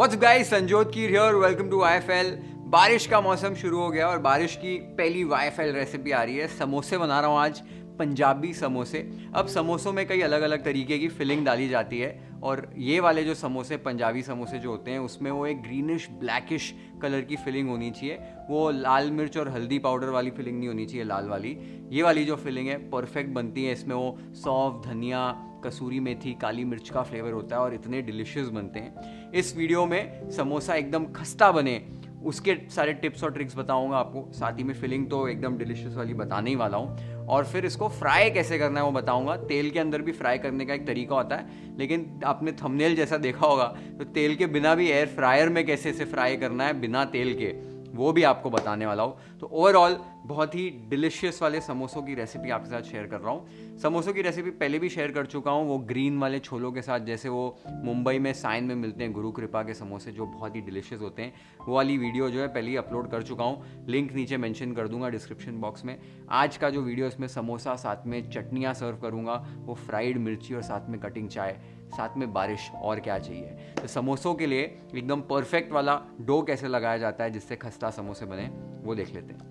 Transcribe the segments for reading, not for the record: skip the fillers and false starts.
What's guys, Sanjyot Keer here, welcome to YFL। बारिश का मौसम शुरू हो गया और बारिश की पहली YFL रेसिपी आ रही है। समोसे बना रहा हूँ आज, पंजाबी समोसे। अब समोसों में कई अलग अलग तरीके की फिलिंग डाली जाती है और ये वाले जो समोसे, पंजाबी समोसे जो होते हैं, उसमें वो एक ग्रीनिश ब्लैकिश कलर की फिलिंग होनी चाहिए। वो लाल मिर्च और हल्दी पाउडर वाली फिलिंग नहीं होनी चाहिए, लाल वाली। ये वाली जो फिलिंग है परफेक्ट बनती है। इसमें वो सौंफ, धनिया, कसूरी मेथी, काली मिर्च का फ्लेवर होता है और इतने डिलिशियस बनते हैं। इस वीडियो में समोसा एकदम खस्ता बने उसके सारे टिप्स और ट्रिक्स बताऊंगा आपको। साथ ही में फिलिंग तो एकदम डिलिशियस वाली बताने ही वाला हूँ और फिर इसको फ्राई कैसे करना है वो बताऊंगा। तेल के अंदर भी फ्राई करने का एक तरीका होता है, लेकिन आपने थंबनेल जैसा देखा होगा तो तेल के बिना भी एयर फ्रायर में कैसे इसे फ्राई करना है बिना तेल के, वो भी आपको बताने वाला हूँ। तो ओवरऑल बहुत ही डिलिशियस वाले समोसों की रेसिपी आपके साथ शेयर कर रहा हूँ। समोसों की रेसिपी पहले भी शेयर कर चुका हूँ, वो ग्रीन वाले छोलों के साथ, जैसे वो मुंबई में साइन में मिलते हैं गुरुकृपा के समोसे जो बहुत ही डिलिशियस होते हैं। वो वाली वीडियो जो है पहले ही अपलोड कर चुका हूँ, लिंक नीचे मेंशन कर दूंगा डिस्क्रिप्शन बॉक्स में। आज का जो वीडियो, इसमें समोसा, साथ में चटनियाँ सर्व करूँगा, वो फ्राइड मिर्ची और साथ में कटिंग चाय, साथ में बारिश, और क्या चाहिए। तो समोसों के लिए एकदम परफेक्ट वाला डो कैसे लगाया जाता है जिससे खस्ता समोसे बने, वो देख लेते हैं।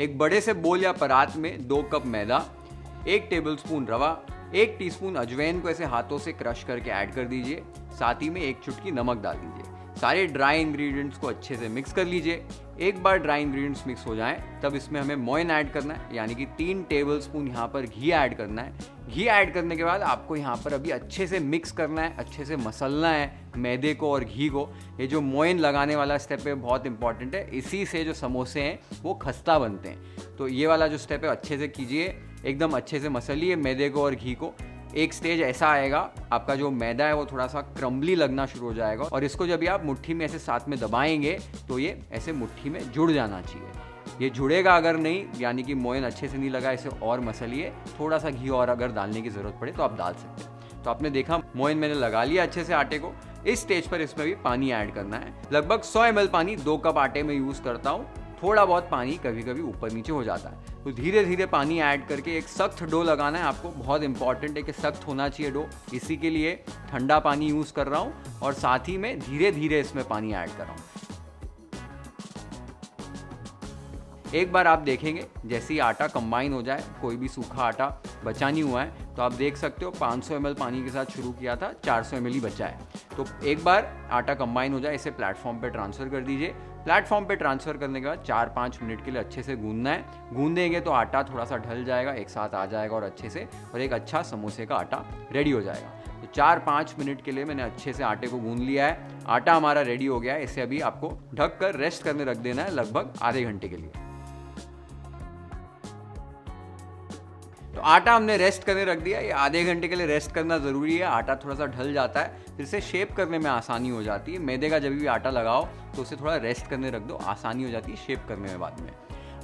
एक बड़े से बोल या परात में 2 कप मैदा, 1 टेबलस्पून रवा, 1 टीस्पून अजवाइन को ऐसे हाथों से क्रश करके ऐड कर दीजिए। साथ ही में 1 चुटकी नमक डाल दीजिए। सारे ड्राई इंग्रेडिएंट्स को अच्छे से मिक्स कर लीजिए। एक बार ड्राई इंग्रेडिएंट्स मिक्स हो जाएं, तब इसमें हमें मोइन ऐड करना है, यानी कि 3 टेबलस्पून यहाँ पर घी ऐड करना है। घी ऐड करने के बाद आपको यहाँ पर अभी अच्छे से मिक्स करना है, अच्छे से मसलना है मैदे को और घी को। ये जो मोइन लगाने वाला स्टेप है बहुत इंपॉर्टेंट है, इसी से जो समोसे हैं वो खस्ता बनते हैं। तो ये वाला जो स्टेप है अच्छे से कीजिए, एकदम अच्छे से मसलिए मैदे को और घी को। एक स्टेज ऐसा आएगा, आपका जो मैदा है वो थोड़ा सा क्रम्बली लगना शुरू हो जाएगा और इसको जब आप मुट्ठी में ऐसे साथ में दबाएंगे तो ये ऐसे मुट्ठी में जुड़ जाना चाहिए। ये जुड़ेगा अगर नहीं, यानी कि मोयन अच्छे से नहीं लगा, इसे और मसलिए। थोड़ा सा घी और अगर डालने की ज़रूरत पड़े तो आप डाल सकते हैं। तो आपने देखा मोयन मैंने लगा लिया अच्छे से आटे को। इस स्टेज पर इसमें भी पानी ऐड करना है। लगभग 100 ml पानी 2 कप आटे में यूज़ करता हूँ। थोड़ा बहुत पानी कभी कभी ऊपर नीचे हो जाता है, तो धीरे धीरे पानी ऐड करके एक सख्त डो लगाना है आपको। बहुत इंपॉर्टेंट है कि सख्त होना चाहिए डो, इसी के लिए ठंडा पानी यूज़ कर रहा हूँ और साथ ही में धीरे धीरे इसमें पानी ऐड कर रहा हूँ। एक बार आप देखेंगे जैसे ही आटा कंबाइन हो जाए, कोई भी सूखा आटा बचा नहीं हुआ है, तो आप देख सकते हो 500 ml पानी के साथ शुरू किया था, 400 ml ही बचा है। तो एक बार आटा कंबाइन हो जाए, इसे प्लेटफॉर्म पर ट्रांसफ़र कर दीजिए। प्लेटफॉर्म पे ट्रांसफ़र करने के बाद 4-5 मिनट के लिए अच्छे से गूंदना है। गूंदेंगे तो आटा थोड़ा सा ढल जाएगा, एक साथ आ जाएगा और अच्छे से, और एक अच्छा समोसे का आटा रेडी हो जाएगा। तो 4-5 मिनट के लिए मैंने अच्छे से आटे को गूंद लिया है। आटा हमारा रेडी हो गया है। इसे अभी आपको ढक कर रेस्ट करने रख देना है लगभग आधे घंटे के लिए। तो आटा हमने रेस्ट करने रख दिया। ये आधे घंटे के लिए रेस्ट करना ज़रूरी है, आटा थोड़ा सा ढल जाता है, फिर से शेप करने में आसानी हो जाती है। मैदे का जब भी आटा लगाओ तो उसे थोड़ा रेस्ट करने रख दो, आसानी हो जाती है शेप करने में बाद में।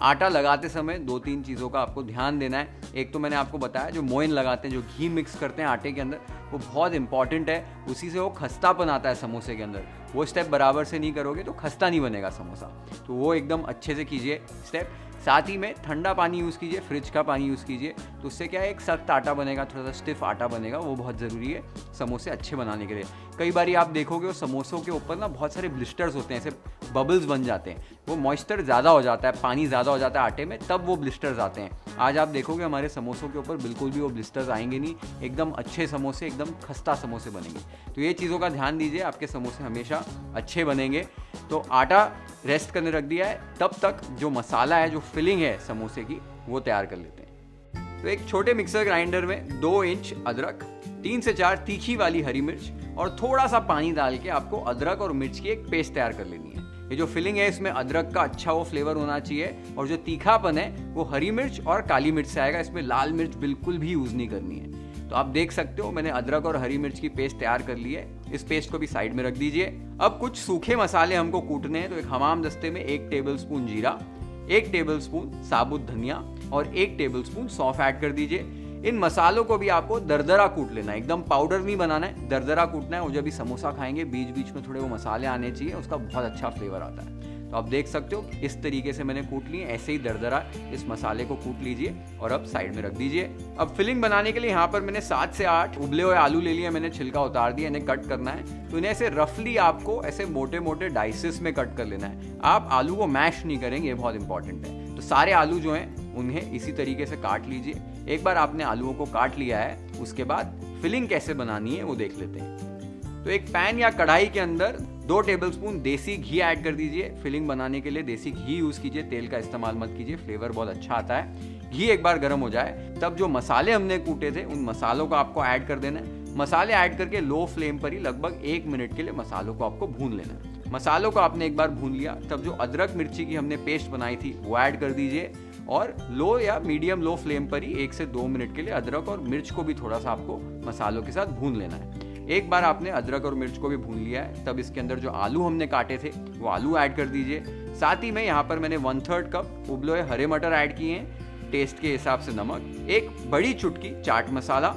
आटा लगाते समय 2-3 चीज़ों का आपको ध्यान देना है। एक तो मैंने आपको बताया जो मोइन लगाते हैं, जो घी मिक्स करते हैं आटे के अंदर, वो बहुत इंपॉर्टेंट है, उसी से वो खस्तापन आता है समोसे के अंदर। वो स्टेप बराबर से नहीं करोगे तो खस्ता नहीं बनेगा समोसा, तो वो एकदम अच्छे से कीजिए स्टेप। साथ ही में ठंडा पानी यूज़ कीजिए, फ्रिज का पानी यूज़ कीजिए, तो उससे क्या है, एक सख्त आटा बनेगा, थोड़ा सा स्टिफ आटा बनेगा। वो बहुत ज़रूरी है समोसे अच्छे बनाने के लिए। कई बार आप देखोगे वो समोसों के ऊपर ना बहुत सारे ब्लिस्टर्स होते हैं, ऐसे बबल्स बन जाते हैं, वो मॉइस्चर ज़्यादा हो जाता है, पानी ज़्यादा हो जाता है आटे में, तब वो ब्लिस्टर्स आते हैं। आज आप देखोगे हमारे समोसों के ऊपर बिल्कुल भी वो ब्लिस्टर्स आएंगे नहीं, एकदम अच्छे समोसे, एकदम खस्ता समोसे बनेंगे। तो ये चीज़ों का ध्यान दीजिए, आपके समोसे हमेशा अच्छे बनेंगे। तो आटा रेस्ट करने रख दिया है, तब तक जो मसाला है, जो फिलिंग है समोसे की, वो तैयार कर लेते हैं। तो एक छोटे मिक्सर ग्राइंडर में 2 इंच अदरक, 3 से 4 तीखी वाली हरी मिर्च और थोड़ा सा पानी डाल के आपको अदरक और मिर्च की एक पेस्ट तैयार कर लेनी है। ये जो फिलिंग है इसमें अदरक का अच्छा वो फ्लेवर होना चाहिए और जो तीखापन है वो हरी मिर्च और काली मिर्च से आएगा। इसमें लाल मिर्च बिल्कुल भी यूज़ नहीं करनी है। तो आप देख सकते हो मैंने अदरक और हरी मिर्च की पेस्ट तैयार कर ली है। इस पेस्ट को भी साइड में रख दीजिए। अब कुछ सूखे मसाले हमको कूटने हैं, तो एक हमाम दस्ते में 1 टेबलस्पून जीरा, 1 टेबलस्पून साबुत धनिया और 1 टेबलस्पून सौंफ ऐड कर दीजिए। इन मसालों को भी आपको दरदरा कूट लेना है, एकदम पाउडर नहीं बनाना है, दरदरा कूटना है। और जब भी समोसा खाएंगे बीच बीच में थोड़े वो मसाले आने चाहिए, उसका बहुत अच्छा फ्लेवर आता है। तो आप देख सकते हो इस तरीके से मैंने कूट लिए। ऐसे ही दरदरा इस मसाले को कूट लीजिए और अब साइड में रख दीजिए। अब फिलिंग बनाने के लिए यहाँ पर मैंने 7 से 8 उबले हुए आलू ले लिए, मैंने छिलका उतार दिया, इन्हें कट करना है। तो इन्हें ऐसे रफली आपको ऐसे मोटे मोटे डाइसेस में कट कर लेना है। आप आलू को मैश नहीं करेंगे, ये बहुत इंपॉर्टेंट है। तो सारे आलू जो हैं उन्हें इसी तरीके से काट लीजिए। एक बार आपने आलूओं को काट लिया है, उसके बाद फिलिंग कैसे बनानी है वो देख लेते हैं। तो एक पैन या कढ़ाई के अंदर 2 टेबलस्पून देसी घी ऐड कर दीजिए। फिलिंग बनाने के लिए देसी घी यूज़ कीजिए, तेल का इस्तेमाल मत कीजिए, फ्लेवर बहुत अच्छा आता है। घी एक बार गर्म हो जाए तब जो मसाले हमने कूटे थे उन मसालों को आपको ऐड कर देना है। मसाले ऐड करके लो फ्लेम पर ही लगभग 1 मिनट के लिए मसालों को आपको भून लेना है। मसालों को आपने एक बार भून लिया, तब जो अदरक मिर्ची की हमने पेस्ट बनाई थी वो ऐड कर दीजिए और लो या मीडियम लो फ्लेम पर ही 1 से 2 मिनट के लिए अदरक और मिर्च को भी थोड़ा सा आपको मसालों के साथ भून लेना है। एक बार आपने अदरक और मिर्च को भी भून लिया है, तब इसके अंदर जो आलू हमने काटे थे वो आलू ऐड कर दीजिए। साथ ही में यहाँ पर मैंने 1/3 कप उबले हुए हरे मटर ऐड किए हैं, टेस्ट के हिसाब से नमक, 1 बड़ी चुटकी चाट मसाला,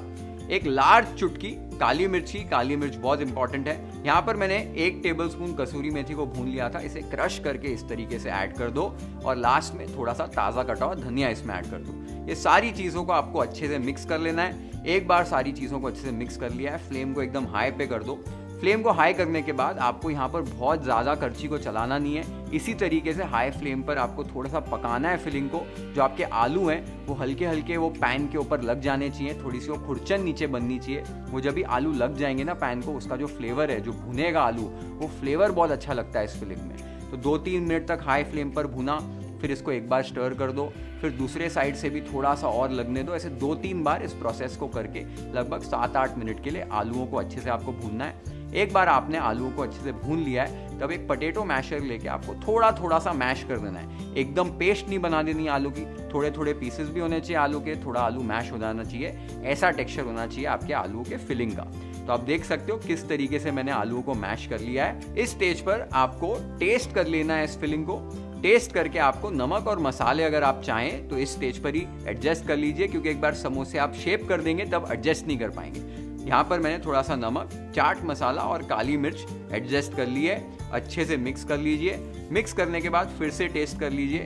1 लार्ज चुटकी काली मिर्ची। काली मिर्च बहुत इंपॉर्टेंट है। यहाँ पर मैंने 1 टेबलस्पून कसूरी मेथी को भून लिया था, इसे क्रश करके इस तरीके से ऐड कर दो और लास्ट में थोड़ा सा ताज़ा कटा हुआ धनिया इसमें ऐड कर दो। ये सारी चीज़ों को आपको अच्छे से मिक्स कर लेना है। एक बार सारी चीज़ों को अच्छे से मिक्स कर लिया है, फ्लेम को एकदम हाई पे कर दो। फ्लेम को हाई करने के बाद आपको यहाँ पर बहुत ज़्यादा करछी को चलाना नहीं है। इसी तरीके से हाई फ्लेम पर आपको थोड़ा सा पकाना है फिलिंग को। जो आपके आलू हैं वो हल्के हल्के वो पैन के ऊपर लग जाने चाहिए, थोड़ी सी वो खुरचन नीचे बननी चाहिए। वो जब भी आलू लग जाएंगे ना पैन को, उसका जो फ्लेवर है, जो भुनेगा आलू, वो फ्लेवर बहुत अच्छा लगता है इस फिलिंग में। तो 2-3 मिनट तक हाई फ्लेम पर भुना, फिर इसको एक बार स्टर कर दो, फिर दूसरे साइड से भी थोड़ा सा और लगने दो। ऐसे 2-3 बार इस प्रोसेस को करके लगभग 7-8 मिनट के लिए आलूओं को अच्छे से आपको भूनना है। एक बार आपने आलूओं को अच्छे से भून लिया है, तब एक पोटैटो मैशर लेके आपको थोड़ा थोड़ा सा मैश कर देना है। एकदम पेस्ट नहीं बना देनी आलू की, थोड़े थोड़े पीसेस भी होने चाहिए आलू के, थोड़ा आलू मैश हो जाना चाहिए। ऐसा टेक्सचर होना चाहिए आपके आलू के फिलिंग का। तो आप देख सकते हो किस तरीके से मैंने आलूओं को मैश कर लिया है। इस स्टेज पर आपको टेस्ट कर लेना है इस फिलिंग को। टेस्ट करके आपको नमक और मसाले अगर आप चाहें तो इस स्टेज पर ही एडजस्ट कर लीजिए, क्योंकि एक बार समोसे आप शेप कर देंगे तब एडजस्ट नहीं कर पाएंगे। यहाँ पर मैंने थोड़ा सा नमक, चाट मसाला और काली मिर्च एडजस्ट कर ली है। अच्छे से मिक्स कर लीजिए। मिक्स करने के बाद फिर से टेस्ट कर लीजिए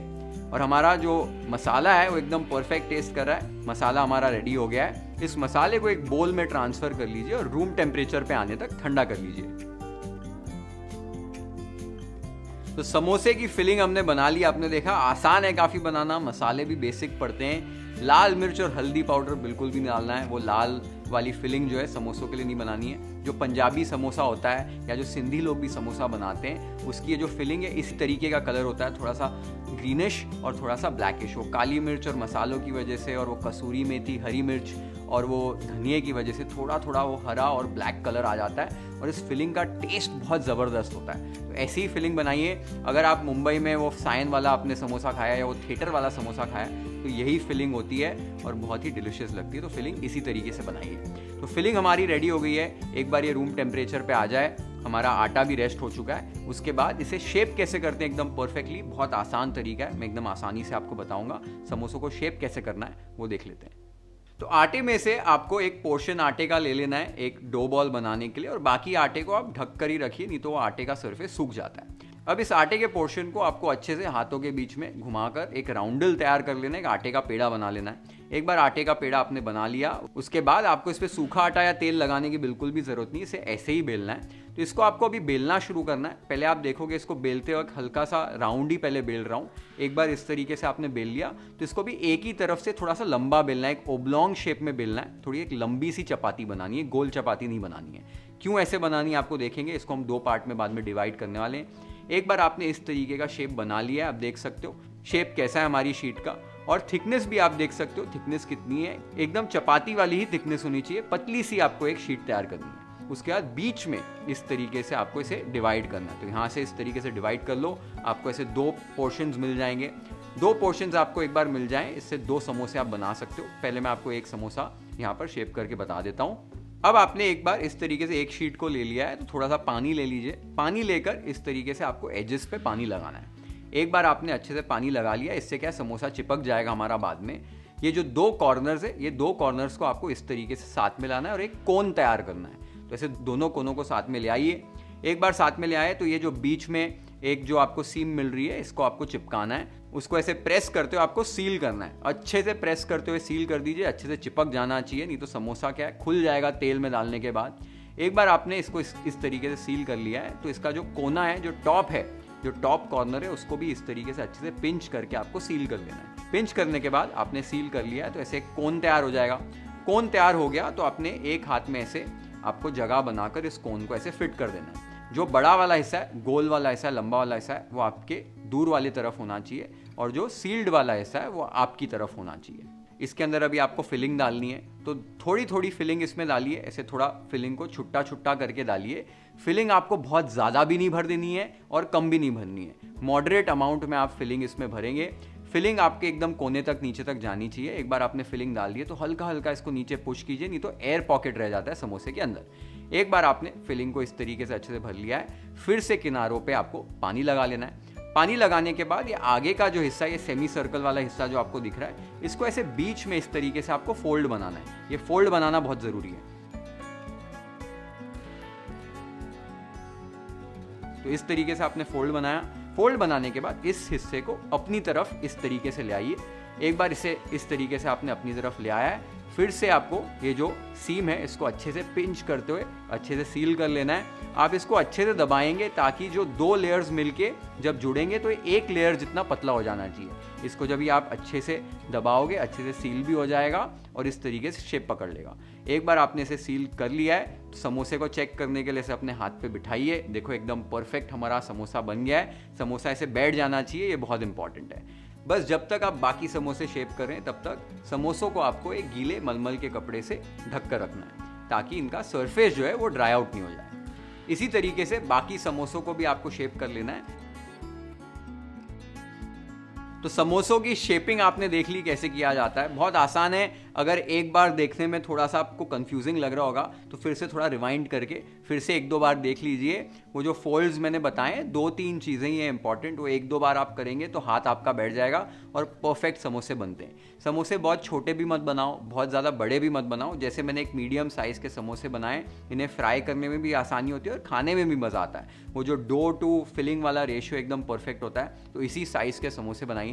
और हमारा जो मसाला है वो एकदम परफेक्ट टेस्ट कर रहा है। मसाला हमारा रेडी हो गया है। इस मसाले को एक बोल में ट्रांसफ़र कर लीजिए और रूम टेम्परेचर पे आने तक ठंडा कर लीजिए। तो समोसे की फिलिंग हमने बना ली। आपने देखा आसान है काफ़ी बनाना, मसाले भी बेसिक पड़ते हैं। लाल मिर्च और हल्दी पाउडर बिल्कुल भी नहीं डालना है। वो लाल वाली फिलिंग जो है समोसों के लिए नहीं बनानी है। जो पंजाबी समोसा होता है या जो सिंधी लोग भी समोसा बनाते हैं, उसकी ये जो फिलिंग है इसी तरीके का कलर होता है, थोड़ा सा ग्रीनिश और थोड़ा सा ब्लैकिश। वो काली मिर्च और मसालों की वजह से और वो कसूरी मेथी, हरी मिर्च और वो धनिए की वजह से थोड़ा थोड़ा वो हरा और ब्लैक कलर आ जाता है और इस फिलिंग का टेस्ट बहुत ज़बरदस्त होता है। तो ऐसी ही फिलिंग बनाइए। अगर आप मुंबई में वो साइन वाला आपने समोसा खाया या वो थिएटर वाला समोसा खाया, तो यही फिलिंग होती है और बहुत ही डिलिशियस लगती है। तो फिलिंग इसी तरीके से बनाइए। तो फिलिंग हमारी रेडी हो गई है। एक बार ये रूम टेम्परेचर पे आ जाए, हमारा आटा भी रेस्ट हो चुका है, उसके बाद इसे शेप कैसे करते हैं एकदम परफेक्टली, बहुत आसान तरीका है। मैं एकदम आसानी से आपको बताऊँगा समोसों को शेप कैसे करना है, वो देख लेते हैं। तो आटे में से आपको एक पोर्शन आटे का ले लेना है एक डो बॉल बनाने के लिए और बाकी आटे को आप ढक कर ही रखिए, नहीं तो वो आटे का सरफेस सूख जाता है। अब इस आटे के पोर्शन को आपको अच्छे से हाथों के बीच में घुमाकर एक राउंडल तैयार कर लेना है, एक आटे का पेड़ा बना लेना है। एक बार आटे का पेड़ा आपने बना लिया, उसके बाद आपको इस पर सूखा आटा या तेल लगाने की बिल्कुल भी ज़रूरत नहीं, इसे ऐसे ही बेलना है। तो इसको आपको अभी बेलना शुरू करना है। पहले आप देखोगे इसको बेलते वक्त हल्का सा राउंड ही पहले बेल रहा हूँ। एक बार इस तरीके से आपने बेल लिया, तो इसको भी एक ही तरफ से थोड़ा सा लंबा बेलना है, एक ओब्लॉन्ग शेप में बेलना है। थोड़ी एक लंबी सी चपाती बनानी है, गोल चपाती नहीं बनानी है। क्यों ऐसे बनानी है आपको देखेंगे, इसको हम 2 पार्ट में बाद में डिवाइड करने वाले हैं। एक बार आपने इस तरीके का शेप बना लिया है, आप देख सकते हो शेप कैसा है हमारी शीट का, और थिकनेस भी आप देख सकते हो थिकनेस कितनी है। एकदम चपाती वाली ही थिकनेस होनी चाहिए, पतली सी आपको एक शीट तैयार करनी है। उसके बाद बीच में इस तरीके से आपको इसे डिवाइड करना है। तो यहाँ से इस तरीके से डिवाइड कर लो, आपको ऐसे 2 पोर्शंस मिल जाएंगे। 2 पोर्शंस आपको एक बार मिल जाएं, इससे 2 समोसे आप बना सकते हो। पहले मैं आपको एक समोसा यहाँ पर शेप करके बता देता हूँ। अब आपने एक बार इस तरीके से एक शीट को ले लिया है, तो थोड़ा सा पानी ले लीजिए। पानी लेकर इस तरीके से आपको एजेस पे पानी लगाना है। एक बार आपने अच्छे से पानी लगा लिया, इससे क्या समोसा चिपक जाएगा हमारा बाद में। ये जो 2 कॉर्नर्स है, ये 2 कॉर्नर्स को आपको इस तरीके से साथ में लाना है और एक कोन तैयार करना है। तो ऐसे दोनों कोनों को साथ में ले आइए। एक बार साथ में ले आए, तो ये जो बीच में एक जो आपको सीम मिल रही है इसको आपको चिपकाना है, उसको ऐसे प्रेस करते हुए आपको सील करना है, अच्छे से प्रेस करते हुए सील कर दीजिए, अच्छे से चिपक जाना चाहिए, नहीं तो समोसा क्या है खुल जाएगा तेल में डालने के बाद। एक बार आपने इसको इस तरीके से सील कर लिया है तो इसका जो कोना है, जो टॉप है, जो टॉप कॉर्नर है, उसको भी इस तरीके से अच्छे से पिंच करके आपको सील कर लेना है। पिंच करने के बाद आपने सील कर लिया है तो ऐसे एक कोन तैयार हो जाएगा। कोन तैयार हो गया तो आपने एक हाथ में ऐसे आपको जगह बनाकर इस कोन को ऐसे फिट कर देना है। जो बड़ा वाला हिस्सा है, गोल वाला हिस्सा है, लंबा वाला हिस्सा है, वो आपके दूर वाली तरफ होना चाहिए और जो सील्ड वाला हिस्सा है वो आपकी तरफ होना चाहिए। इसके अंदर अभी आपको फिलिंग डालनी है तो थोड़ी थोड़ी फिलिंग इसमें डालिए, ऐसे थोड़ा फिलिंग को छुट्टा छुट्टा करके डालिए। फिलिंग आपको बहुत ज़्यादा भी नहीं भर देनी है और कम भी नहीं भरनी है, मॉडरेट अमाउंट में आप फिलिंग इसमें भरेंगे। फिलिंग आपके एकदम कोने तक, नीचे तक जानी चाहिए। एक बार आपने फिलिंग डाल दी है तो हल्का हल्का इसको नीचे पुश कीजिए, नहीं तो एयर पॉकेट रह जाता है समोसे के अंदर। एक बार आपने फिलिंग को इस तरीके से अच्छे से भर लिया है, फिर से किनारों पे आपको पानी लगा लेना है। पानी लगाने के बाद ये आगे का जो हिस्सा, ये सेमी सर्कल वाला हिस्सा जो आपको दिख रहा है, इसको ऐसे बीच में इस तरीके से आपको फोल्ड बनाना है। ये फोल्ड बनाना बहुत ज़रूरी है। तो इस तरीके से आपने फोल्ड बनाया। फोल्ड बनाने के बाद इस हिस्से को अपनी तरफ इस तरीके से ले आइए। एक बार इसे इस तरीके से आपने अपनी तरफ ले आया है, फिर से आपको ये जो सीम है इसको अच्छे से पिंच करते हुए अच्छे से सील कर लेना है। आप इसको अच्छे से दबाएंगे ताकि जो दो लेयर्स मिलके जब जुड़ेंगे तो एक लेयर जितना पतला हो जाना चाहिए। इसको जब भी आप अच्छे से दबाओगे अच्छे से सील भी हो जाएगा और इस तरीके से शेप पकड़ लेगा। एक बार आपने इसे सील कर लिया है तो समोसे को चेक करने के लिए इसे अपने हाथ पे बिठाइए। देखो एकदम परफेक्ट हमारा समोसा बन गया है। समोसा ऐसे बैठ जाना चाहिए, ये बहुत इंपॉर्टेंट है। बस जब तक आप बाकी समोसे शेप कर रहे हैं तब तक समोसों को आपको एक गीले मलमल के कपड़े से ढक कर रखना है ताकि इनका सरफेस जो है वो ड्राई आउट नहीं हो जाए। इसी तरीके से बाकी समोसों को भी आपको शेप कर लेना है। तो समोसों की शेपिंग आपने देख ली कैसे किया जाता है, बहुत आसान है। अगर एक बार देखने में थोड़ा सा आपको कंफ्यूजिंग लग रहा होगा तो फिर से थोड़ा रिवाइंड करके फिर से एक दो बार देख लीजिए। वो जो फोल्ड्स मैंने बताए, दो तीन चीज़ें ही हैं इंपॉर्टेंट, वो एक दो बार आप करेंगे तो हाथ आपका बैठ जाएगा और परफेक्ट समोसे बनते हैं। समोसे बहुत छोटे भी मत बनाओ, बहुत ज़्यादा बड़े भी मत बनाओ। जैसे मैंने एक मीडियम साइज़ के समोसे बनाए, इन्हें फ्राई करने में भी आसानी होती है और खाने में भी मज़ा आता है। वो जो डो टू फिलिंग वाला रेशियो एकदम परफेक्ट होता है, तो इसी साइज़ के समोसे बनाए।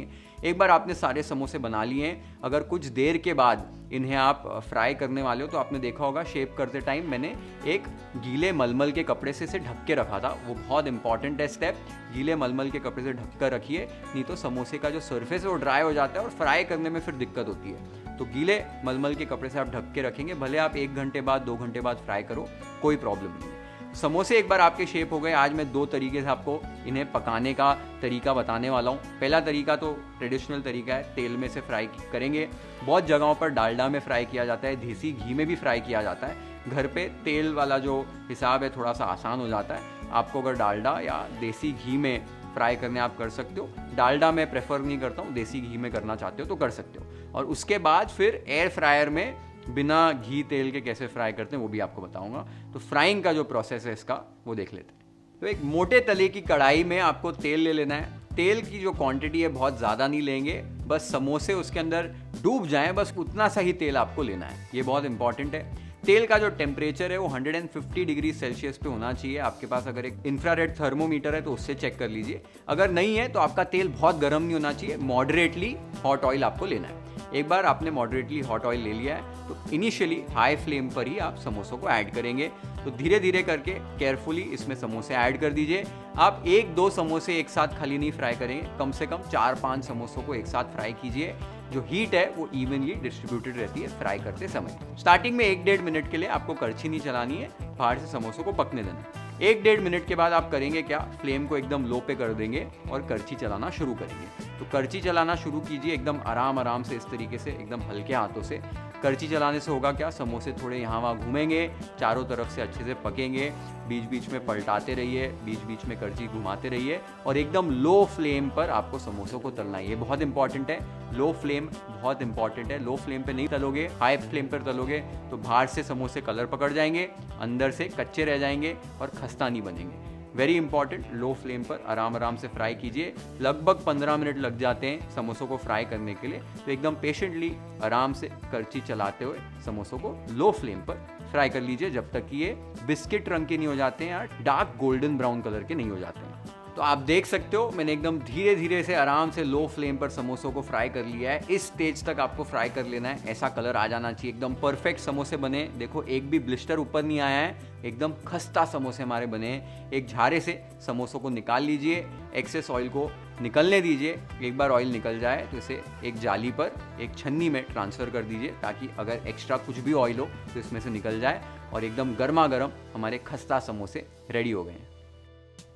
एक बार आपने सारे समोसे बना लिए हैं, अगर कुछ देर के बाद इन्हें आप फ्राई करने वाले हो तो आपने देखा होगा शेप करते टाइम मैंने एक गीले मलमल के कपड़े से इसे ढक के रखा था। वो बहुत इंपॉर्टेंट है स्टेप, गीले मलमल के कपड़े से ढक कर रखिए, नहीं तो समोसे का जो सरफेस है वो ड्राई हो जाता है और फ्राई करने में फिर दिक्कत होती है। तो गीले मलमल के कपड़े से आप ढक के रखेंगे, भले आप 1 घंटे बाद 2 घंटे बाद फ्राई करो, कोई प्रॉब्लम नहीं। समोसे एक बार आपके शेप हो गए। आज मैं 2 तरीके से आपको इन्हें पकाने का तरीका बताने वाला हूँ। पहला तरीका तो ट्रेडिशनल तरीका है, तेल में से फ्राई करेंगे। बहुत जगहों पर डालडा में फ्राई किया जाता है, देसी घी में भी फ्राई किया जाता है। घर पे तेल वाला जो हिसाब है थोड़ा सा आसान हो जाता है। आपको अगर डालडा या देसी घी में फ्राई करने आप कर सकते हो। डालडा में प्रेफर नहीं करता हूँ, देसी घी में करना चाहते हो तो कर सकते हो। और उसके बाद फिर एयर फ्रायर में बिना घी तेल के कैसे फ्राई करते हैं वो भी आपको बताऊंगा। तो फ्राइंग का जो प्रोसेस है इसका वो देख लेते हैं। तो एक मोटे तले की कढ़ाई में आपको तेल ले लेना है। तेल की जो क्वांटिटी है बहुत ज़्यादा नहीं लेंगे, बस समोसे उसके अंदर डूब जाएं, बस उतना सा ही तेल आपको लेना है, ये बहुत इंपॉर्टेंट है। तेल का जो टेम्परेचर है वो 150 डिग्री सेल्सियस पे होना चाहिए। आपके पास अगर एक इंफ्रारेड थर्मोमीटर है तो उससे चेक कर लीजिए। अगर नहीं है तो आपका तेल बहुत गर्म नहीं होना चाहिए, मॉडरेटली हॉट ऑयल आपको लेना है। एक बार आपने मॉडरेटली हॉट ऑयल ले लिया है तो इनिशियली हाई फ्लेम पर ही आप समोसों को ऐड करेंगे। तो धीरे धीरे करके केयरफुली इसमें समोसे ऐड कर दीजिए। आप 1-2 समोसे एक साथ खाली नहीं फ्राई करेंगे, कम से कम 4-5 समोसों को एक साथ फ्राई कीजिए। जो हीट है वो इवनली डिस्ट्रीब्यूटेड रहती है फ्राई करते समय। स्टार्टिंग में 1-1.5 मिनट के लिए आपको करछी नहीं चलानी है, बाहर से समोसों को पकने देना है। 1-1.5 मिनट के बाद आप करेंगे क्या, फ्लेम को एकदम लो पे कर देंगे और करछी चलाना शुरू करेंगे। तो करछी चलाना शुरू कीजिए एकदम आराम आराम से, इस तरीके से एकदम हल्के हाथों से। करछी चलाने से होगा क्या, समोसे थोड़े यहाँ वहाँ घूमेंगे, चारों तरफ से अच्छे से पकेंगे। बीच बीच में पलटाते रहिए, बीच बीच में करछी घुमाते रहिए और एकदम लो फ्लेम पर आपको समोसों को तलना है। ये बहुत इंपॉर्टेंट है, लो फ्लेम बहुत इंपॉर्टेंट है। लो फ्लेम पे नहीं तलोगे, हाई फ्लेम पर तलोगे तो बाहर से समोसे कलर पकड़ जाएंगे, अंदर से कच्चे रह जाएंगे और खस्ता नहीं बनेंगे। वेरी इंपॉर्टेंट, लो फ्लेम पर आराम आराम से फ्राई कीजिए। लगभग 15 मिनट लग जाते हैं समोसों को फ्राई करने के लिए, तो एकदम पेशेंटली आराम से करछी चलाते हुए समोसों को लो फ्लेम पर फ्राई कर लीजिए जब तक कि ये बिस्किट रंग के नहीं हो जाते हैं या डार्क गोल्डन ब्राउन कलर के नहीं हो जाते हैं। तो आप देख सकते हो मैंने एकदम धीरे धीरे से आराम से लो फ्लेम पर समोसों को फ्राई कर लिया है। इस स्टेज तक आपको फ्राई कर लेना है, ऐसा कलर आ जाना चाहिए, एकदम परफेक्ट समोसे बने। देखो एक भी ब्लिस्टर ऊपर नहीं आया है, एकदम खस्ता समोसे हमारे बने हैं। एक झारे से समोसों को निकाल लीजिए, एक्सेस ऑयल को निकलने दीजिए। एक बार ऑयल निकल जाए तो इसे एक जाली पर एक छन्नी में ट्रांसफ़र कर दीजिए, ताकि अगर एक्स्ट्रा कुछ भी ऑयल हो तो इसमें से निकल जाए। और एकदम गर्मा गर्म हमारे खस्ता समोसे रेडी हो गए हैं।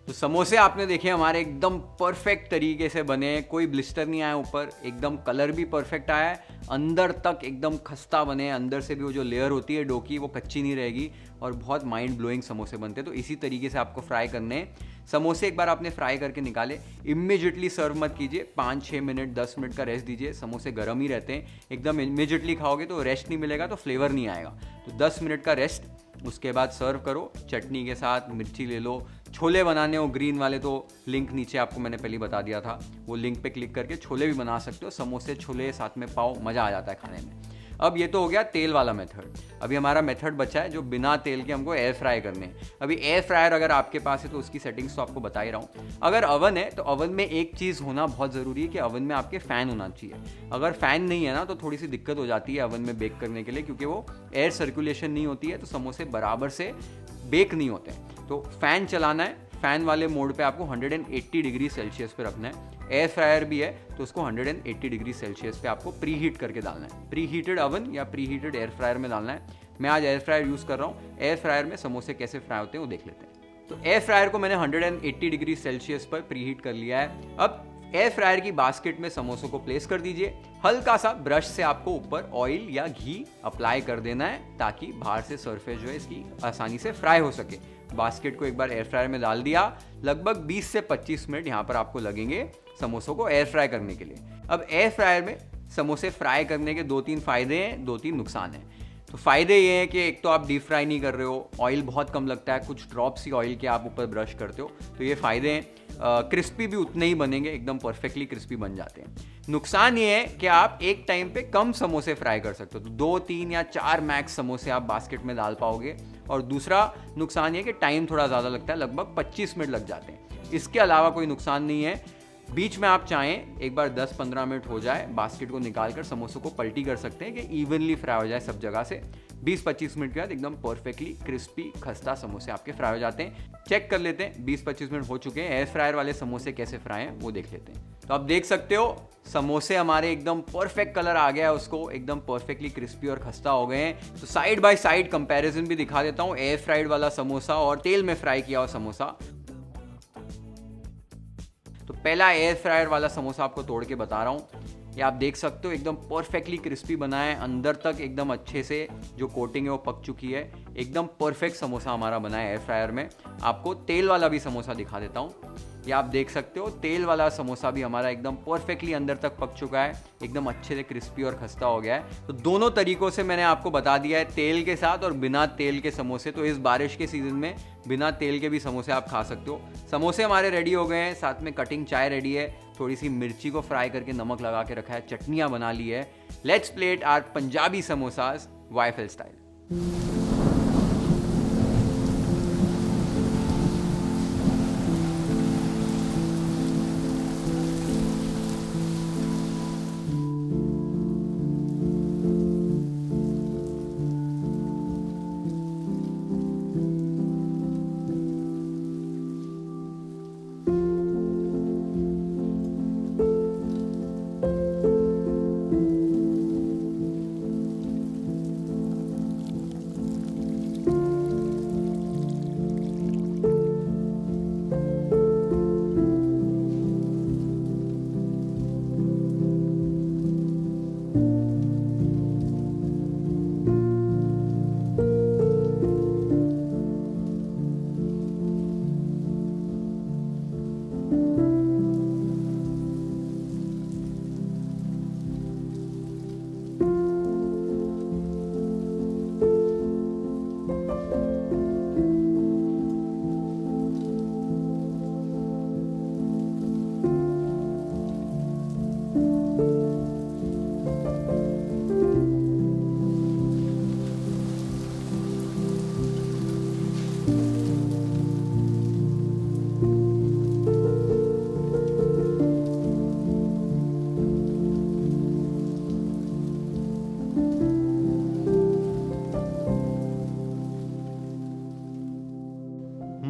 तो समोसे आपने देखे हमारे एकदम परफेक्ट तरीके से बने, कोई ब्लिस्टर नहीं आया ऊपर, एकदम कलर भी परफेक्ट आया है, अंदर तक एकदम खस्ता बने, अंदर से भी वो जो लेयर होती है डो की वो कच्ची नहीं रहेगी और बहुत माइंड ब्लोइंग समोसे बनते हैं। तो इसी तरीके से आपको फ्राई करने हैं समोसे। एक बार आपने फ्राई करके निकाले, इमीडिएटली सर्व मत कीजिए, 5-6 मिनट 10 मिनट का रेस्ट दीजिए। समोसे गर्म ही रहते हैं, एकदम इमीडिएटली खाओगे तो रेस्ट नहीं मिलेगा तो फ्लेवर नहीं आएगा। तो 10 मिनट का रेस्ट, उसके बाद सर्व करो चटनी के साथ, मिर्ची ले लो। छोले बनाने हो ग्रीन वाले तो लिंक नीचे आपको मैंने पहले बता दिया था, वो लिंक पे क्लिक करके छोले भी बना सकते हो। समोसे छोले साथ में पाओ, मज़ा आ जाता है खाने में। अब ये तो हो गया तेल वाला मेथड। अभी हमारा मेथड बचा है जो बिना तेल के हमको एयर फ्राई करने हैं। अभी एयर फ्रायर अगर आपके पास है तो उसकी सेटिंग्स तो आपको बता ही रहा हूँ। अगर ओवन है तो ओवन में एक चीज़ होना बहुत ज़रूरी है कि ओवन में आपके फ़ैन होना चाहिए। अगर फ़ैन नहीं है ना तो थोड़ी सी दिक्कत हो जाती है ओवन में बेक करने के लिए, क्योंकि वो एयर सर्कुलेशन नहीं होती है तो समोसे बराबर से बेक नहीं होते। तो फ़ैन चलाना है, फ़ैन वाले मोड पे आपको 180 डिग्री सेल्सियस पे रखना है। एयर फ्रायर भी है तो उसको 180 डिग्री सेल्सियस पे आपको प्री हीट करके डालना है, प्री हीटेड ओवन या प्री हीटेड एयर फ्रायर में डालना है। मैं आज एयर फ्रायर यूज़ कर रहा हूँ, एयर फ्रायर में समोसे कैसे फ्राई होते हैं वो देख लेते हैं। तो एयर फ्रायर को मैंने 180 डिग्री सेल्सियस पर प्री हीट कर लिया है। अब एयर फ्रायर की बास्केट में समोसों को प्लेस कर दीजिए। हल्का सा ब्रश से आपको ऊपर ऑयल या घी अप्लाई कर देना है, ताकि बाहर से सरफेस जो है इसकी आसानी से फ्राई हो सके। बास्केट को एक बार एयर फ्रायर में डाल दिया, लगभग 20 से 25 मिनट यहाँ पर आपको लगेंगे समोसों को एयर फ्राई करने के लिए। अब एयर फ्रायर में समोसे फ्राई करने के 2-3 फ़ायदे हैं, 2-3 नुकसान हैं। तो फ़ायदे ये हैं कि एक तो आप डीप फ्राई नहीं कर रहे हो, ऑयल बहुत कम लगता है, कुछ ड्रॉप्स ही ऑयल के आप ऊपर ब्रश करते हो, तो ये फ़ायदे हैं। क्रिस्पी भी उतने ही बनेंगे, एकदम परफेक्टली क्रिस्पी बन जाते हैं। नुकसान ये है कि आप एक टाइम पे कम समोसे फ्राई कर सकते हो, तो 2, 3 या 4 मैक्स समोसे आप बास्केट में डाल पाओगे। और दूसरा नुकसान ये कि टाइम थोड़ा ज़्यादा लगता है, लगभग 25 मिनट लग जाते हैं। इसके अलावा कोई नुकसान नहीं है। बीच में आप चाहें एक बार 10-15 मिनट हो जाए, बास्केट को निकाल कर समोसों को पलटी कर सकते हैं कि इवनली फ्राई हो जाए सब जगह से। 20-25 मिनट के बाद एकदम परफेक्टली क्रिस्पी खस्ता समोसे आपके फ्राई हो जाते हैं। चेक कर लेते हैं, 20-25 मिनट हो चुके हैं, एयर फ्रायर वाले समोसे कैसे फ्राई हैं वो देख लेते हैं। तो आप देख सकते हो समोसे हमारे एकदम परफेक्ट कलर आ गया है, उसको एकदम परफेक्टली क्रिस्पी और खस्ता हो गए हैं। तो साइड बाय साइड कंपैरिजन भी दिखा देता हूँ, एयर फ्राइड वाला समोसा और तेल में फ्राई किया हुआ समोसा। तो पहला एयर फ्रायर वाला समोसा आपको तोड़ के बता रहा हूँ। ये आप देख सकते हो एकदम परफेक्टली क्रिस्पी बना है, अंदर तक एकदम अच्छे से जो कोटिंग है वो पक चुकी है, एकदम परफेक्ट समोसा हमारा बना है एयर फ्रायर में। आपको तेल वाला भी समोसा दिखा देता हूँ। ये आप देख सकते हो तेल वाला समोसा भी हमारा एकदम परफेक्टली अंदर तक पक चुका है, एकदम अच्छे से क्रिस्पी और खस्ता हो गया है। तो दोनों तरीक़ों से मैंने आपको बता दिया है, तेल के साथ और बिना तेल के समोसे। तो इस बारिश के सीज़न में बिना तेल के भी समोसे आप खा सकते हो। समोसे हमारे रेडी हो गए हैं, साथ में कटिंग चाय रेडी है, थोड़ी सी मिर्ची को फ्राई करके नमक लगा के रखा है, चटनियाँ बना ली है। Let's plate our Punjabi samosas YFL style.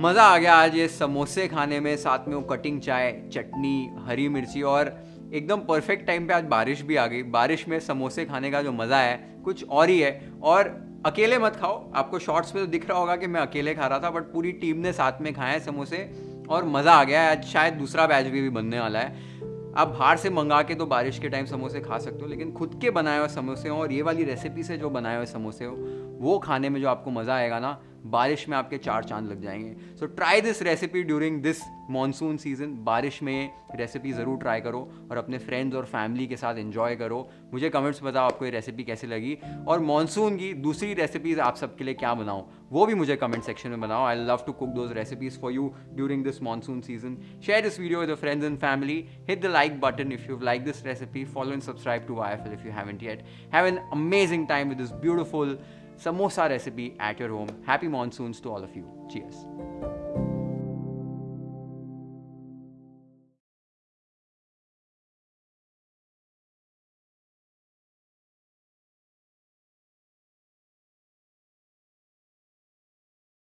मज़ा आ गया आज ये समोसे खाने में, साथ में वो कटिंग चाय, चटनी, हरी मिर्ची और एकदम परफेक्ट टाइम पे आज बारिश भी आ गई। बारिश में समोसे खाने का जो मज़ा है कुछ और ही है। और अकेले मत खाओ, आपको शॉर्ट्स में तो दिख रहा होगा कि मैं अकेले खा रहा था, बट पूरी टीम ने साथ में खाए समोसे और मज़ा आ गया। आज शायद दूसरा बैच भी बनने वाला है। आप बाहर से मंगा के तो बारिश के टाइम समोसे खा सकते हो, लेकिन खुद के बनाए हुए समोसे हो और ये वाली रेसिपी से जो बनाए हुए समोसे हो, वो खाने में जो आपको मज़ा आएगा ना, बारिश में आपके चार चांद लग जाएंगे। So try this recipe during this monsoon season. बारिश में ये रेसिपी ज़रूर ट्राई करो और अपने फ्रेंड्स और फैमिली के साथ एंजॉय करो। मुझे कमेंट्स बताओ आपको ये रेसिपी कैसी लगी और मॉनसून की दूसरी रेसिपीज़ आप सबके लिए क्या बनाऊँ, वो भी मुझे कमेंट सेक्शन में बनाओ। I love to cook those recipes for you during this monsoon season. Share this video with friends and family. Hit the like button if you like this recipe. Follow and subscribe to YFL if you haven't yet. Have an amazing time with this beautiful samosa recipe at your home. Happy monsoons to all of you. Cheers.